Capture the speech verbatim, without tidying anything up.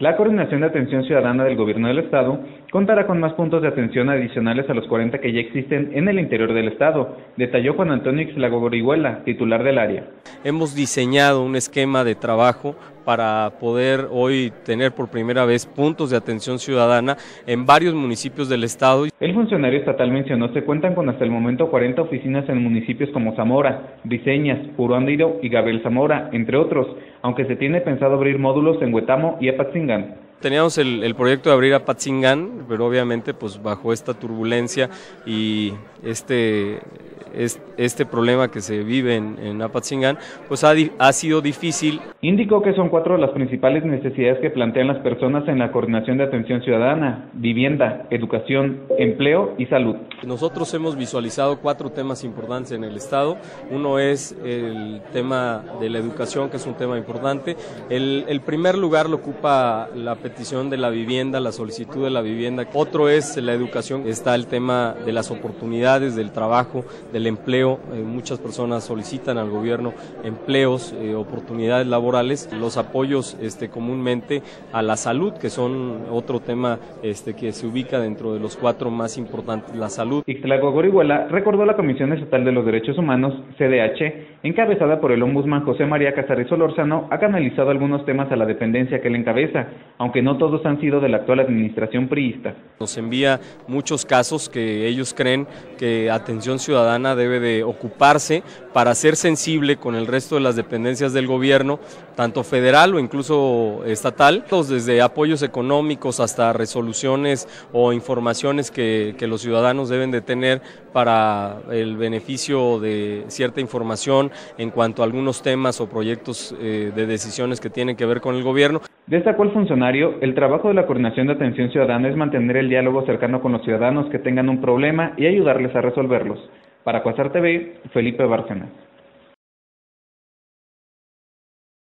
La Coordinación de Atención Ciudadana del Gobierno del Estado contará con más puntos de atención adicionales a los cuarenta que ya existen en el interior del Estado, detalló Juan Antonio Ixtláhuac Orihuela, titular del área. Hemos diseñado un esquema de trabajo para poder hoy tener por primera vez puntos de atención ciudadana en varios municipios del Estado. El funcionario estatal mencionó se cuentan con hasta el momento cuarenta oficinas en municipios como Zamora, Diseñas, Puruándiro y Gabriel Zamora, entre otros, aunque se tiene pensado abrir módulos en Huetamo y Apatzingán. Teníamos el, el proyecto de abrir Apatzingán, pero obviamente pues bajo esta turbulencia y este, este, este problema que se vive en, en Apatzingán, pues ha, ha sido difícil. Indicó que son cuatro de las principales necesidades que plantean las personas en la Coordinación de Atención Ciudadana: vivienda, educación, empleo y salud. Nosotros hemos visualizado cuatro temas importantes en el Estado. Uno es el tema de la educación, que es un tema importante. El, el primer lugar lo ocupa la petición petición de la vivienda, la solicitud de la vivienda. Otro es la educación, está el tema de las oportunidades, del trabajo, del empleo. Eh, muchas personas solicitan al gobierno empleos, eh, oportunidades laborales. Los apoyos este, comúnmente a la salud, que son otro tema este, que se ubica dentro de los cuatro más importantes, la salud. Ixtláhuac Orihuela recordó la Comisión Estatal de los Derechos Humanos, C D H, encabezada por el ombudsman José María Casares Solórzano, ha canalizado algunos temas a la dependencia que le encabeza, aunque no todos han sido de la actual administración priista. Nos envía muchos casos que ellos creen que Atención Ciudadana debe de ocuparse para ser sensible con el resto de las dependencias del gobierno, tanto federal o incluso estatal, desde apoyos económicos hasta resoluciones o informaciones que, que los ciudadanos deben de tener para el beneficio de cierta información en cuanto a algunos temas o proyectos eh, de decisiones que tienen que ver con el gobierno. Destacó el funcionario, el trabajo de la Coordinación de Atención Ciudadana es mantener el diálogo cercano con los ciudadanos que tengan un problema y ayudarles a resolverlos. Para Cuasar T V, Felipe Bárcenas.